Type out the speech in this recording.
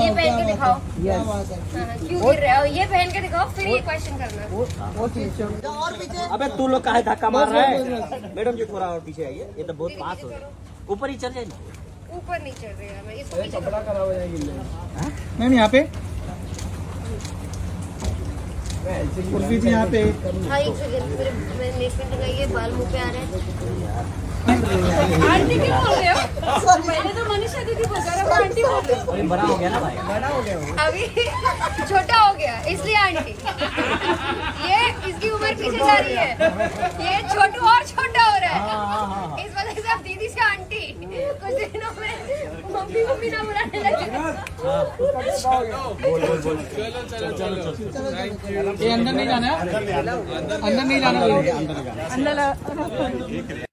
ये पहन के दिखाओ, क्यों गिर रहे हो, ये पहन के दिखाओ, फिर ये क्वेश्चन करना। और पीछे, अबे तू लोग काहे धक्का मार रहा है। मैडम जी थोड़ा और पीछे आइए, ये तो बहुत पास हो रहा है, ऊपर ही चल जाइए। ऊपर नहीं चल रहा है मैम, यहाँ पे कुर्सी थी, यहाँ पे बाल मुँह पे आ रहे हैं। आंटी क्यों बोल रहे हो, पहले तो मनीषा दीदी बोल रहे हो, आंटी बोल रहे हो। बड़ा हो गया ना भाई, बड़ा हो गया, अभी छोटा हो गया इसलिए आंटी। ये इसकी उम्र पीछे जा रही है, ये छोटू और छोटा हो रहा है, इस वजह से अब दीदी से आंटी, कुछ दिनों में मम्मी मम्मी ना बुलाने लगे। अंदर नहीं जाना, अंदर नहीं जाना, अंदर